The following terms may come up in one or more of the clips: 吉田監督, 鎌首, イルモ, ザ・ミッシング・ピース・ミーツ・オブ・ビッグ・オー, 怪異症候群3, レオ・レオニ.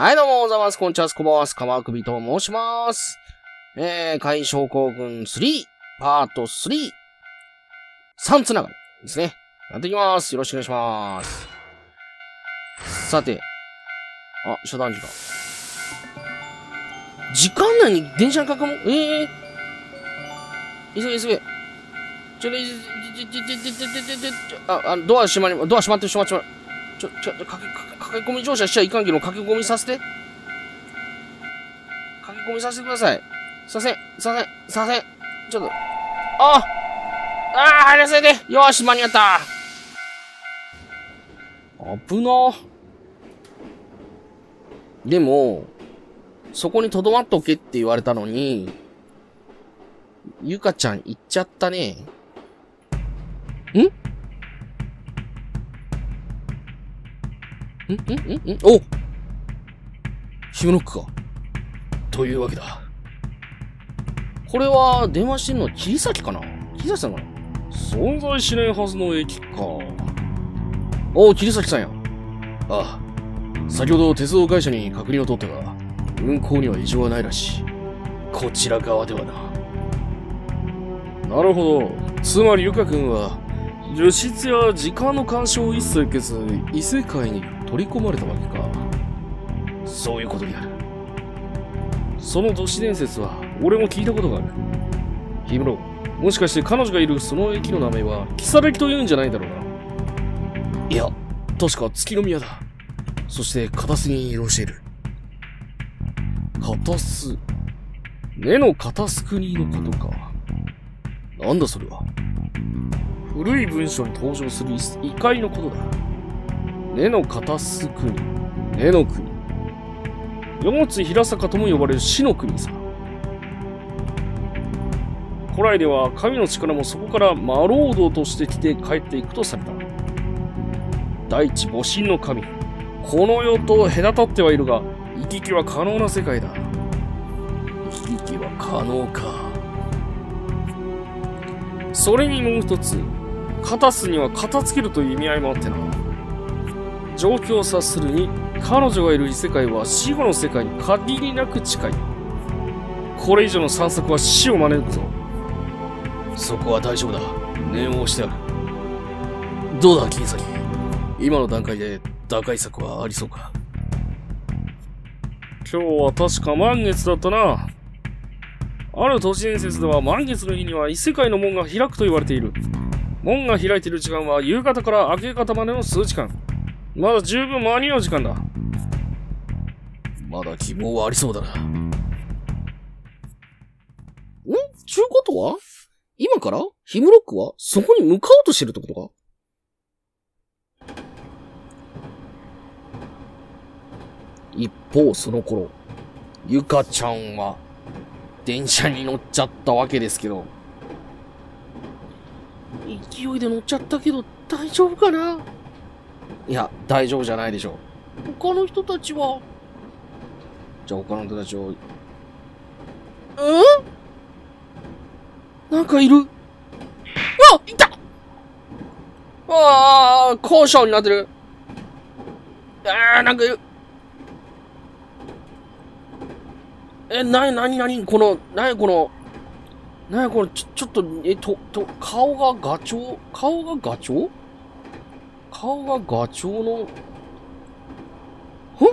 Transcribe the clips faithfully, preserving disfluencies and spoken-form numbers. はい、どうも、おざます。こんにちは、すこばわす。かまくびと申します。えー、怪症候群スリー、パートスリー、さんつながりですね。やっていきます。よろしくお願いします。さて。あ、遮断時間。時間内に電車の確保、ええー。急げ急げ。ちょ、ちょ、ちょ、ちょ、ちょ、ちょ、ちょ、ちょ、ちょ、あ、あの、ドア閉まり、ドア閉まってる、閉まってる。ちょ、ちょ、ちょ、かけ、かけ、駆け込み乗車しちゃいかんけど、駆け込みさせて。駆け込みさせてください。させん、させん、させん。ちょっと。ああ、ああ、入らせて。よーし、間に合った。危なー。でも、そこに留まっとけって言われたのに、ゆかちゃん行っちゃったね。んんんんんおヒムノックか。というわけだ。これは、電話してんのは桐崎かな桐崎さんかな存在しないはずの駅か。おう、桐崎さんや。ああ。先ほど鉄道会社に確認を取ったが、運行には異常はないらしい。こちら側ではな。なるほど。つまり、ゆかくんは、物質や時間の干渉を一切受けず、異世界に取り込まれたわけか。そういうことになる。その都市伝説は俺も聞いたことがある。氷室、もしかして彼女がいるその駅の名前はキサラキというんじゃないだろうな。いや、確か月宮だ。そして片隅に移動している。片隅、根の片隅のことか。なんだそれは。古い文章に登場する異界のことだ。根の片隅、根の国。四つ平坂とも呼ばれる死の国さ。古来では神の力もそこから魔労働として来て帰っていくとされた。大地母神の神。この世と隔たってはいるが、行き来は可能な世界だ。行き来は可能か。それにもう一つ。片隅には片付けるという意味合いもあってな。状況を察するに、彼女がいる異世界は死後の世界に限りなく近い。これ以上の散策は死を招くぞ。そこは大丈夫だ。念を押してある。どうだ、金崎。今の段階で打開策はありそうか。今日は確か満月だったな。ある都市伝説では満月の日には異世界の門が開くと言われている。門が開いている時間は夕方から明け方までの数時間。まだ十分間に合う時間だ。まだ希望はありそうだな。んちゅうことは今からヒムロックはそこに向かおうとしてるってことか。一方その頃、ゆかちゃんは電車に乗っちゃったわけですけど。勢いで乗っちゃったけど大丈夫かな。いや、大丈夫じゃないでしょう。他の人たちは。じゃあ他の人たちを。うんなんかいる。うわいたああ、高所になってる。ああ、なんかいる。え、なになになにこの、なにこの、なにこの、ちょ、ちょっと、え、と、と、顔がガチョウ顔がガチョウ顔がガチョウの、ほん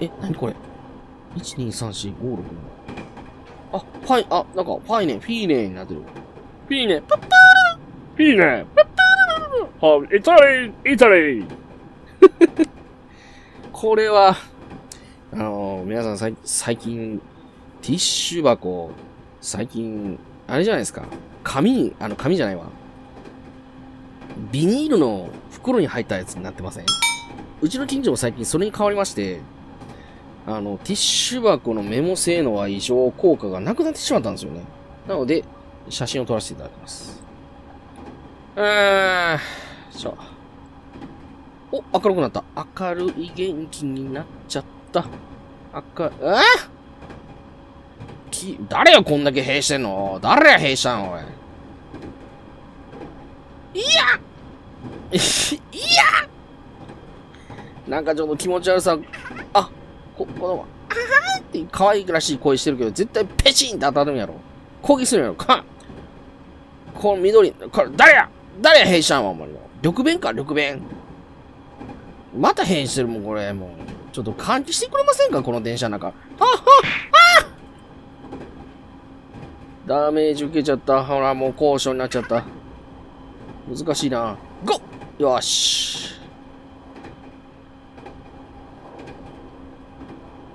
え、なにこれ ?いち、に、さん、よん、ご、ろく、なな。あ、ファイ、あ、なんか、ファイネ、フィーネになってる。フィーネ、パッパーフィーネ、パッパーは、イタリー、イタリーこれは、あのー、皆さんさい、最近、ティッシュ箱、最近、あれじゃないですか。紙、あの、紙じゃないわ。ビニールの袋に入ったやつになってません？うちの近所も最近それに変わりまして、あの、ティッシュ箱のメモ性能は異常効果がなくなってしまったんですよね。なので、写真を撮らせていただきます。うーん、じゃあ。お、明るくなった。明るい元気になっちゃった。明る、えぇき、誰よこんだけ兵してんの誰や兵したんおい。いやいやなんかちょっと気持ち悪さ、あ、こ、この、あーって可愛いらしい声してるけど、絶対ペチンって当たるんやろ。攻撃するんやろ。かこの緑、これ誰や誰や変身したんは、お前の。緑弁か、緑弁。また変身してるもん、これ。もう、ちょっと換気してくれませんか、この電車の中。はっはっはダメージ受けちゃった。ほら、もう高所になっちゃった。難しいな。ゴッよし。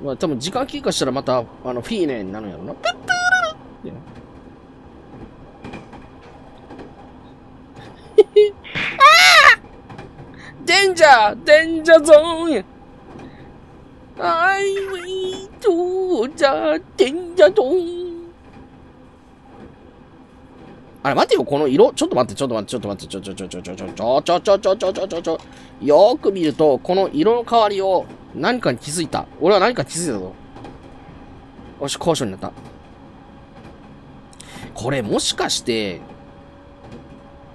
まあ、多分時間経過したらまた、あの、フィーネになるんやろな。プップールルデンジャーデンジャーゾーンや I will do the danger zone。 あれ待てよ、この色ちょっと待ってちょっと待ってちょっと待ってちょちょちょちょちょちょちょちょちょちょちょちょちょちょよーく見ると、この色の変わりを何かに気づいた。俺は何かに気づいたぞ。よし、高所になった。これもしかして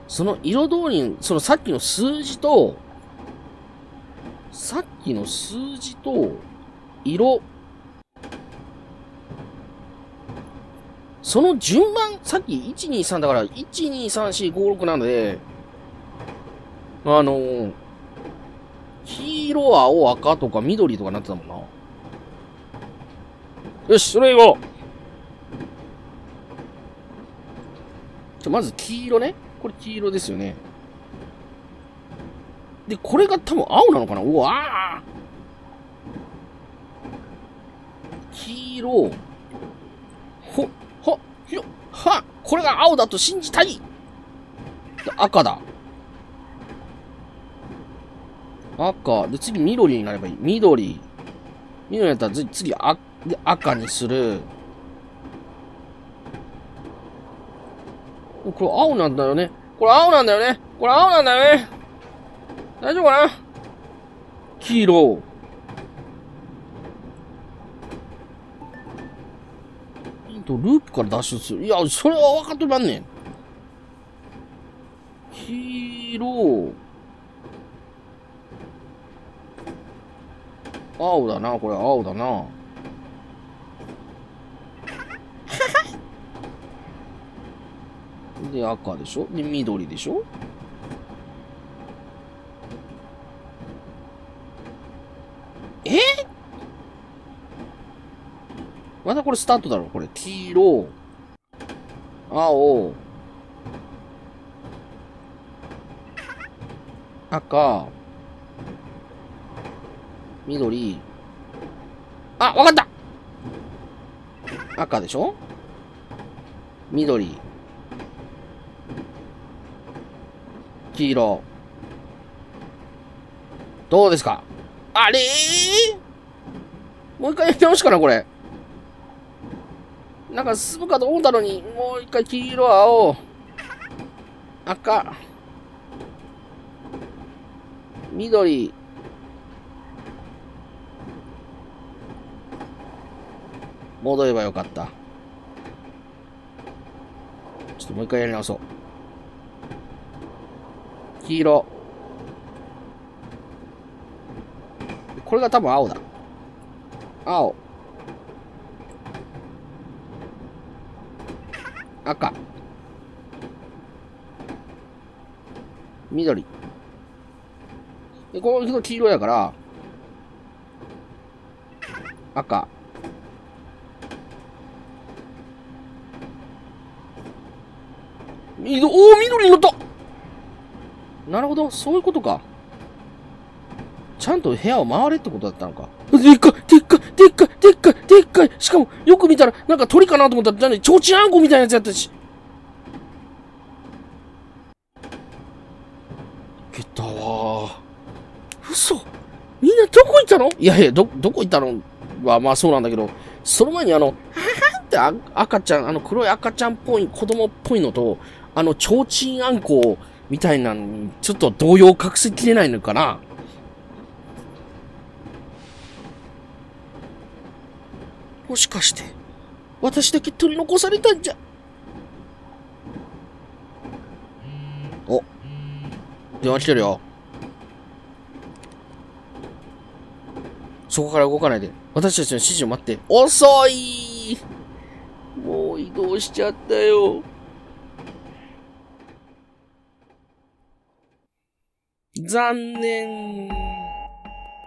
その色通りに、そのさっきの数字と、さっきの数字と、色。その順番、さっきいちにさんだから、いちにさんしごろくなので、あの、黄色、青、赤とか緑とかなってたもんな。よし、それ行こう。じゃ、まず黄色ね。これ黄色ですよね。で、これが多分青なのかな。うわー黄色。ほ、ほ、ひろ、はこれが青だと信じたい。赤だ。赤。で、次緑になればいい。緑。緑だったら次、あ、で、赤にする。これ青なんだよね。これ青なんだよね。これ青なんだよね。大丈夫かな？黄色。ヒント、ループから脱出する。いや、それは分かっとらんねん。黄色。青だな、これ青だな。で、赤でしょ？で、緑でしょ？え？またこれスタートだろ、これ。黄色、青、赤、緑。あ、わかった！赤でしょ？緑。黄色。どうですか？あれーもう一回やり直しかな、これ。なんか進むかと思ったのに、もう一回黄色、青、赤、緑、戻ればよかった。ちょっともう一回やり直そう。黄色。これが多分青だ。青。赤。緑。で、この人黄色やから、赤。緑、おー、緑に乗った！なるほど、そういうことか。ちゃんと部屋を回れってことだったのか。でっかい、でっかい、でっかい、でっかい、でっかい。しかも、よく見たら、なんか鳥かなと思ったら、なんで、ちょうちんあんこみたいなやつやったし。いけたわー。嘘。みんなどこ行ったの？いやいや、ど、どこ行ったのは、まあそうなんだけど、その前にあの、ってあ赤ちゃん、あの黒い赤ちゃんっぽい、子供っぽいのと、あの、ちょうちんあんこを、みたいなのに、ちょっと動揺を隠せきれないのかな？もしかして、私だけ取り残されたんじゃ。お、電話来てるよ。そこから動かないで。私たちの指示を待って。遅い!もう移動しちゃったよ。残念。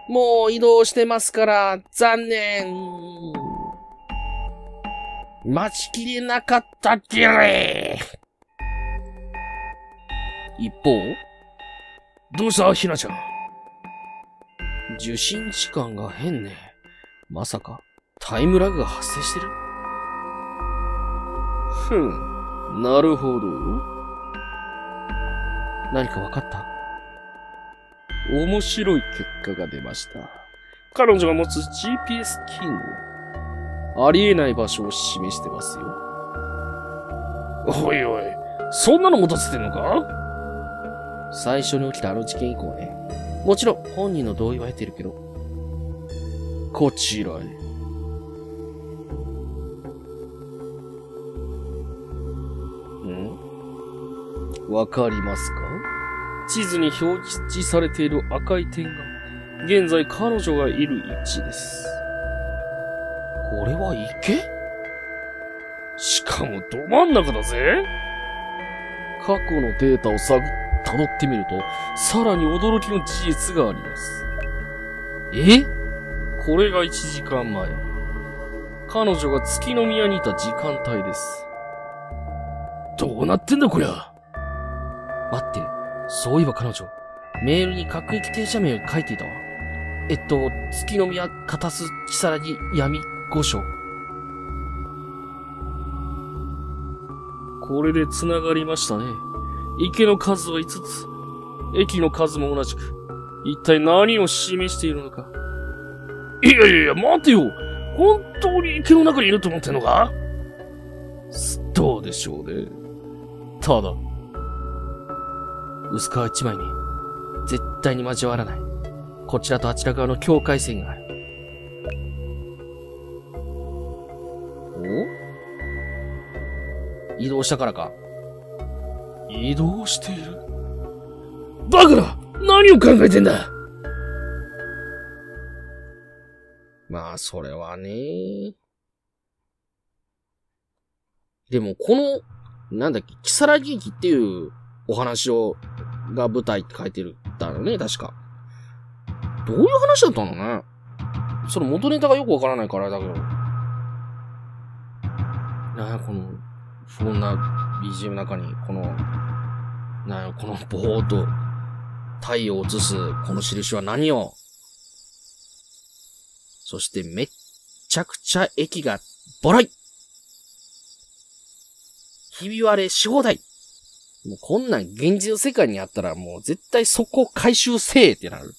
もう移動してますから、残念。待ちきれなかったきれ。一方、どうしたひなちゃん。受信時間が変ね。まさか、タイムラグが発生してる?ふん、なるほど。何かわかった?面白い結果が出ました。彼女が持つ ジーピーエス 機能、ありえない場所を示してますよ。おいおい、そんなの持たせてんのか?最初に起きたあの事件以降ね。もちろん、本人の同意は得てるけど。こちらへ。ん?わかりますか?地図に表示されている赤い点が、現在彼女がいる位置です。これは池?しかもど真ん中だぜ?過去のデータを探って、辿ってみると、さらに驚きの事実があります。え?これがいちじかんまえ。彼女が月の宮にいた時間帯です。どうなってんだこりゃ。待って、そういえば彼女、メールに各駅停車名を書いていたわ。えっと、月の宮、片須、木更木、闇、五所。これで繋がりましたね。池の数はいつつ、駅の数も同じく、一体何を示しているのか。いやいやいや、待てよ。本当に池の中にいると思ってんのか?どうでしょうね。ただ、薄皮一枚に、絶対に交わらない。こちらとあちら側の境界線がある。お?移動したからか。移動している?バカだ!何を考えてんだ!まあ、それはね。でも、この、なんだっけ、木更木駅っていうお話を、が舞台って書いてるんだろうね、確か。どういう話だったのね。その元ネタがよくわからないからだけど。なあ、この、不穏な ビージーエム の中に、この、なよ、このぼーっと太陽を映すこの印は何よ。そしてめっちゃくちゃ駅がボロい。ひび割れし放題。もうこんなん現実の世界にあったらもう絶対そこ回収せえってなる。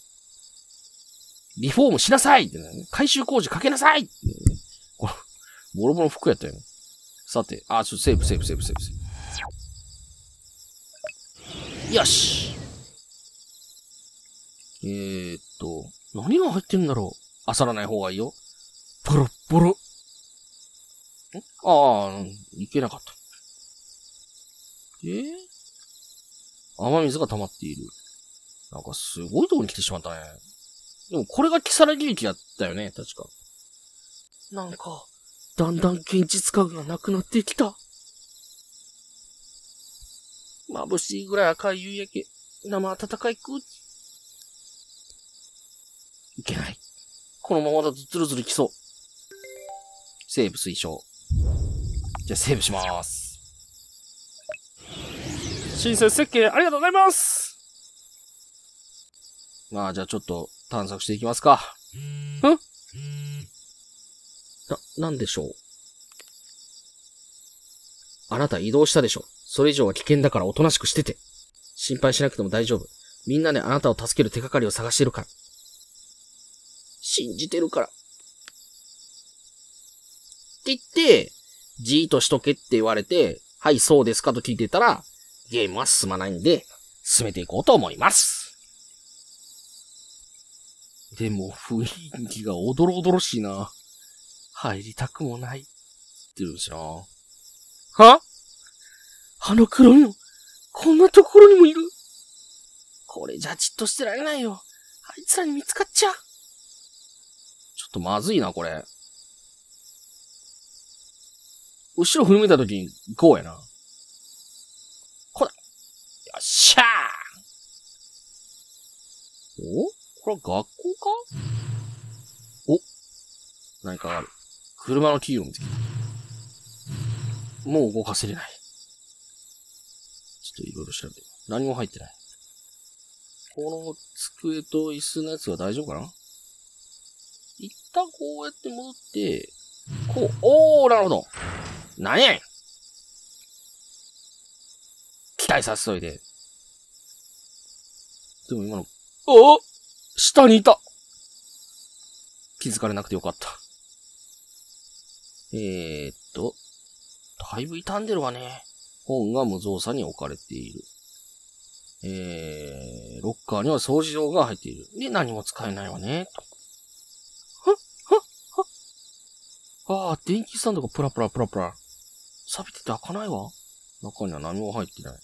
リフォームしなさいってなる。回収工事かけなさいってなる。このボロボロ服やったよね。さて、あ、ちょっとセーブセーブセーブセーブセーブ。よし。えーっと、何が入ってるんだろう。焦らない方がいいよ。ボロボロ。ん?ああ、いけなかった。えー、雨水が溜まっている。なんかすごいとこに来てしまったね。でもこれが木更木駅だったよね、確か。なんか、だんだん現実感がなくなってきた。眩しいぐらい赤い夕焼け。生暖かい空気。いけない。このままだとズルズルきそう。セーブ推奨。じゃあセーブしまーす。新設設計ありがとうございます。まあじゃあちょっと探索していきますか。ん?な、なんでしょう。あなた移動したでしょ。それ以上は危険だからおとなしくしてて。心配しなくても大丈夫。みんなであなたを助ける手がかりを探してるから。信じてるから。って言って、じーっとしとけって言われて、はい、そうですかと聞いてたら、ゲームは進まないんで、進めていこうと思います。でも、雰囲気がおどろおどろしいな。入りたくもない。って言うんですよ。は?あの黒いの、こんなところにもいる。これじゃじっとしてられないよ。あいつらに見つかっちゃう。とまずいな、これ。後ろ振り向いた時に、こうやな。これ。よっしゃー！お？これは学校か？お？何かある。車のキーを見つけた。もう動かせれない。ちょっといろいろ調べて。何も入ってない。この机と椅子のやつは大丈夫かな？一旦こうやって戻って、こう、おー、なるほど。何やん！期待させといて。でも今の、おー！下にいた！気づかれなくてよかった。えーっと、だいぶ傷んでるわね。本が無造作に置かれている。えー、ロッカーには掃除用が入っている。で、何も使えないわね。はっはっはっ。ああ、電気スタンドがプラプラプラプラ。錆びてて開かないわ。中には何も入ってない。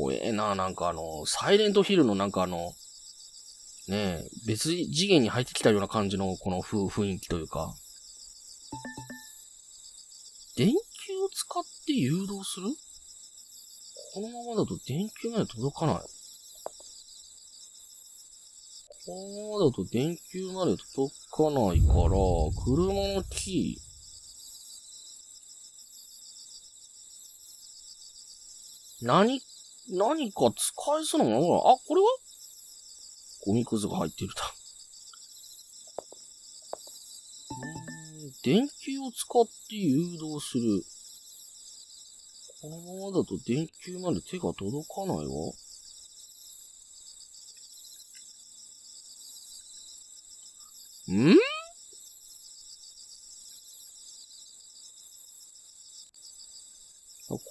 怖えな、なんかあの、サイレントヒルのなんかあの、ねえ、別次元に入ってきたような感じのこのふ雰囲気というか。電球を使って誘導する？このままだと電球まで届かない。このままだと電球まで届かないから、車のキー。何、何か使えそうなものが、あ、これは？ゴミくずが入っているだ。電球を使って誘導する。このままだと電球まで手が届かないわ。ん？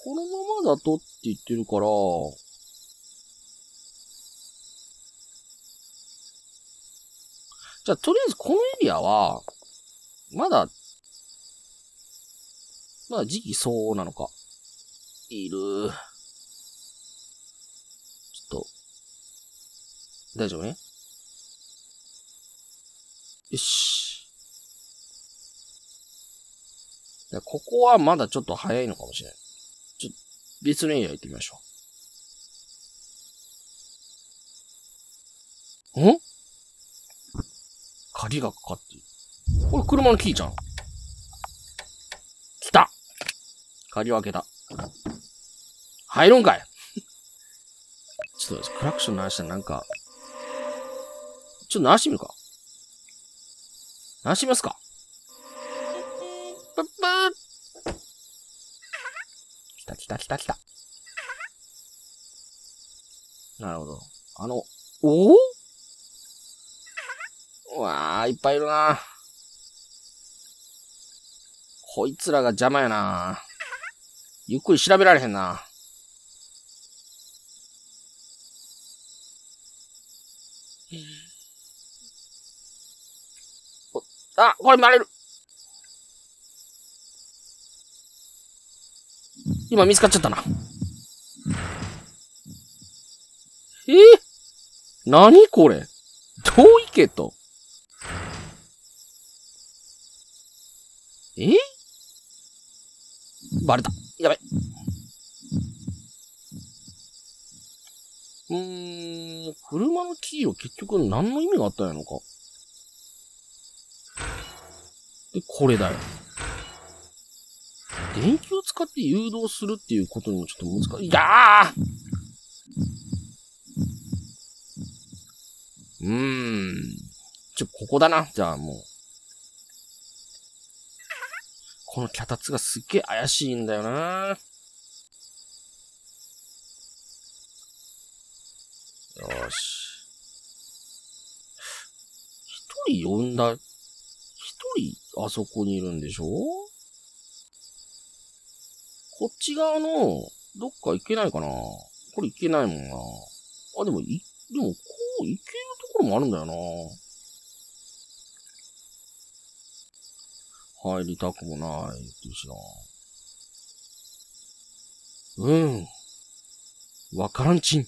このままだとって言ってるから、じゃあとりあえずこのエリアは、まだ、まだ時期相応なのか。いる。ちょっと。大丈夫ね。よし。ここはまだちょっと早いのかもしれない。ちょっと別のエリア行ってみましょう。ん？鍵がかかっている。これ車のキーじゃん。来た！鍵を開けた。入るんかいちょっとクラクション鳴らしたらなんか、ちょっと鳴らしてみるか。鳴らしてみますか。プップー来た来た来た来た。なるほど。あの、おおうわー、いっぱいいるな。こいつらが邪魔やな。ゆっくり調べられへんな。あ、これ見られる。今見つかっちゃったな。えー、何これ遠いけど。えー、バレた。やばい。うーん、車のキーは結局何の意味があったんやのか。で、これだよ。電球を使って誘導するっていうことにもちょっと難しい。いやー！うーん。ちょ、ここだな。じゃあもう。この脚立がすっげえ怪しいんだよな。よし。一人呼んだ。一人あそこにいるんでしょ？こっち側の、どっか行けないかな？これ行けないもんな。あ、でも、い、でも、こう行けるところもあるんだよな。入りたくもないっていうしな。うん。わからんちん。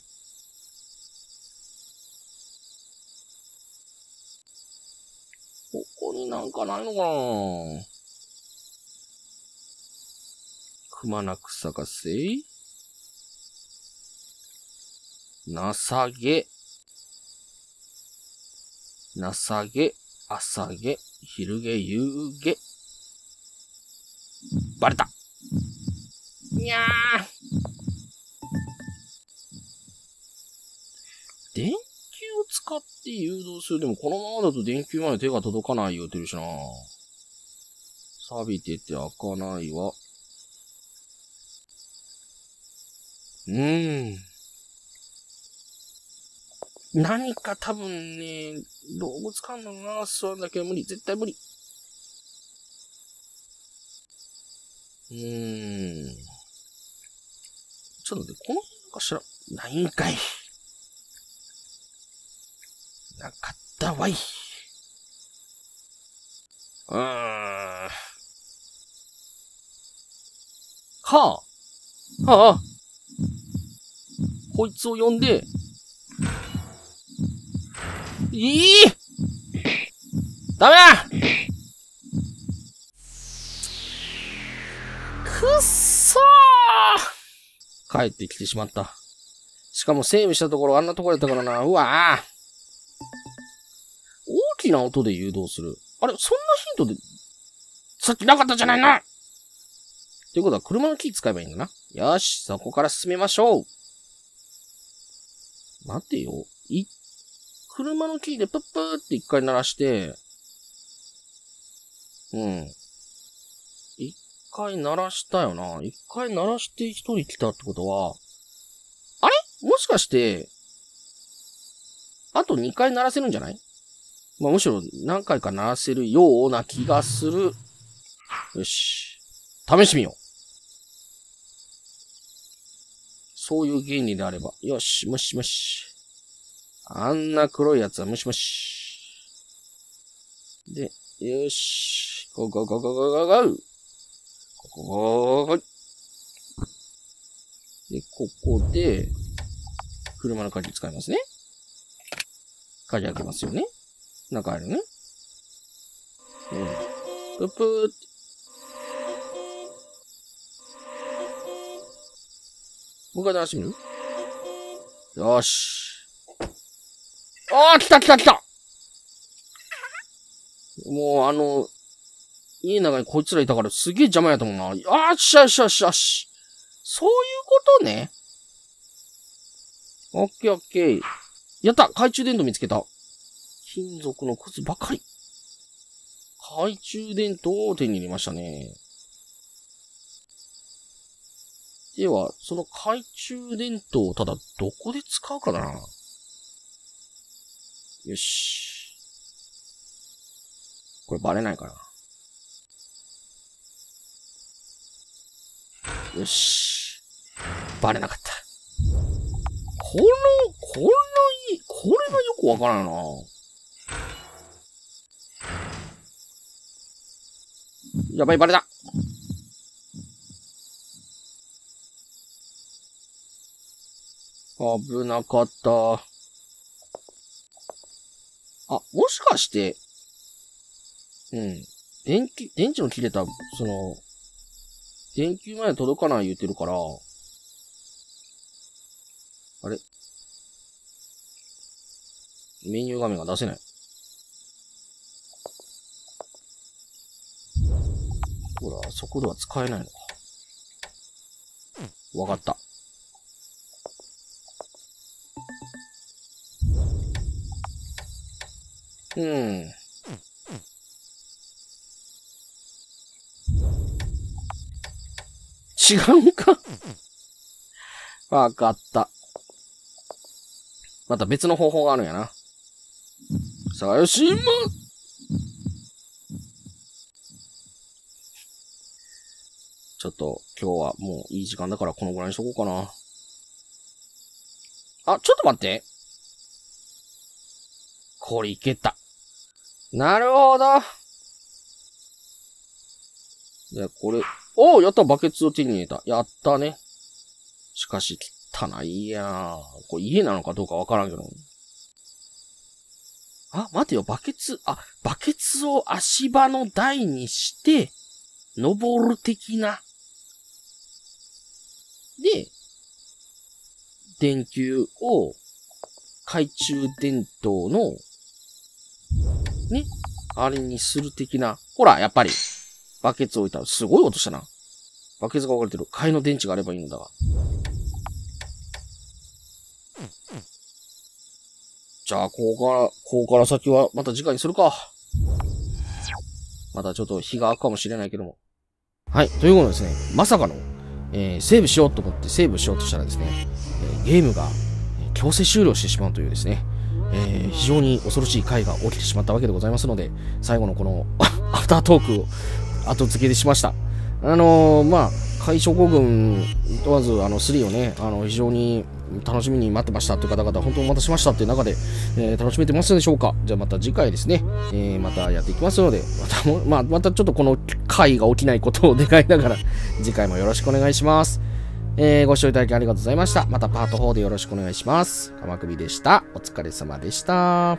お、になんかないのかな。くまなく咲かせい。なさげ。なさげ、あさげ、昼げ、夕げ。バレた。にゃー。電球を使って誘導する。でもこのままだと電球まで手が届かないよって言うしな。錆びてて開かないわ。うーん。何か多分ね、道具使うのかな。そうなんだけど無理。絶対無理。うーん。ちょっと待って、この辺かしら、ないんかい。なかったわい。うーん。かあ。ああ。こいつを呼んで。いい！ダメだ！くっそー！帰ってきてしまった。しかもセーブしたところあんなところやったからな。うわぁ。大きな音で誘導する。あれ、そんなヒントで、さっきなかったじゃないの！ということは車のキー使えばいいんだな。よし、そこから進めましょう。待てよ。い、車のキーでプップーって一回鳴らして、うん。一回鳴らしたよな。一回鳴らして一人来たってことは、あれ？もしかして、あと二回鳴らせるんじゃない？まあ、むしろ何回か鳴らせるような気がする。よし。試してみよう。そういう原理であれば。よし、むしむし。あんな黒いやつはむしむし。で、よし。ゴーゴーゴーゴーゴーゴーゴー。ここゴーゴー。で、ここで、車の鍵使いますね。鍵開けますよね。中入るね。うん。ぷぷーって。もう一回鳴らしてみる？よし。ああ、来た来た来た！もう、あの、家の中にこいつらいたからすげえ邪魔やったもんな。ああ、しゃしゃしゃし。そういうことね。オッケーオッケー。やった！懐中電灯見つけた。金属の靴ばかり。懐中電灯を手に入れましたね。では、その懐中電灯をただどこで使うかな。よし。これバレないかな。よし。バレなかった。この、この、これがよくわからないな。やばい、バレた。危なかった。あ、もしかして、うん。電気、電池の切れた、その、電球まで届かない言うてるから、あれ？メニュー画面が出せない。ほら、そこでは使えないのか。わかった。うん。違うんか？わかった。また別の方法があるんやな。さよしま。ちょっと今日はもういい時間だからこのぐらいにしとこうかな。あ、ちょっと待って。これいけた。なるほど。じゃあこれ、おうやったバケツを手に入れた。やったね。しかし汚いやん。これ家なのかどうかわからんけど。あ、待てよ、バケツ、あ、バケツを足場の台にして、登る的な。で、電球を、懐中電灯の、ね、あれにする的な。ほら、やっぱり、バケツ置いた。すごい音したな。バケツが置かれてる。替えの電池があればいいのだが。じゃあ、ここから、ここから先はまた次回にするか。またちょっと日が明くかもしれないけども。はい、ということですね、まさかの、えー、セーブしようと思ってセーブしようとしたらですね、えー、ゲームが強制終了してしまうというですね、えー、非常に恐ろしい回が起きてしまったわけでございますので、最後のこのアフタートークを後付けでしました。あのー、まあ、海将軍問わず、あの、スリーをね、あの、非常に楽しみに待ってましたという方々、本当お待たせしましたという中で、えー、楽しめてますでしょうか。じゃあまた次回ですね、えー、またやっていきますので、またも、まあ、またちょっとこの回が起きないことを願いながら、次回もよろしくお願いします。えー、ご視聴いただきありがとうございました。またパートフォーでよろしくお願いします。かまくびでした。お疲れ様でした。